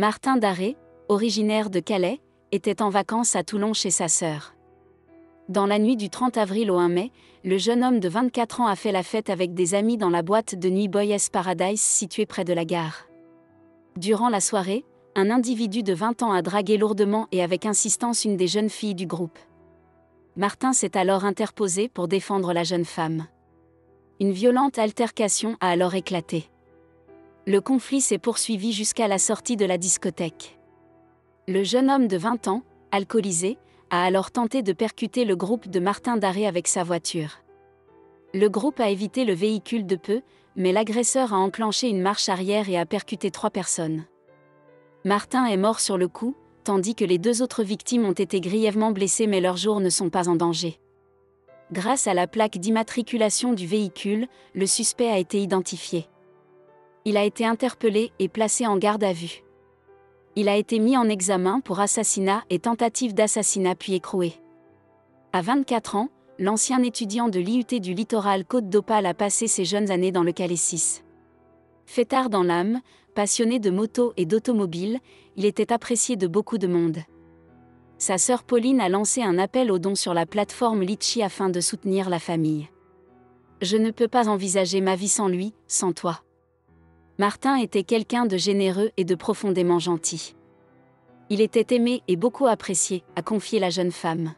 Martin Darré, originaire de Calais, était en vacances à Toulon chez sa sœur. Dans la nuit du 30 avril au 1 mai, le jeune homme de 24 ans a fait la fête avec des amis dans la boîte de nuit Boy's Paradise située près de la gare. Durant la soirée, un individu de 20 ans a dragué lourdement et avec insistance une des jeunes filles du groupe. Martin s'est alors interposé pour défendre la jeune femme. Une violente altercation a alors éclaté. Le conflit s'est poursuivi jusqu'à la sortie de la discothèque. Le jeune homme de 20 ans, alcoolisé, a alors tenté de percuter le groupe de Martin Darré avec sa voiture. Le groupe a évité le véhicule de peu, mais l'agresseur a enclenché une marche arrière et a percuté 3 personnes. Martin est mort sur le coup, tandis que les 2 autres victimes ont été grièvement blessées mais leurs jours ne sont pas en danger. Grâce à la plaque d'immatriculation du véhicule, le suspect a été identifié. Il a été interpellé et placé en garde à vue. Il a été mis en examen pour assassinat et tentative d'assassinat puis écroué. À 24 ans, l'ancien étudiant de l'IUT du littoral Côte-d'Opale a passé ses jeunes années dans le Calaisis. Fêtard dans l'âme, passionné de moto et d'automobile, il était apprécié de beaucoup de monde. Sa sœur Pauline a lancé un appel aux dons sur la plateforme Litchi afin de soutenir la famille. « Je ne peux pas envisager ma vie sans lui, sans toi. » Martin était quelqu'un de généreux et de profondément gentil. Il était aimé et beaucoup apprécié, a confié la jeune femme.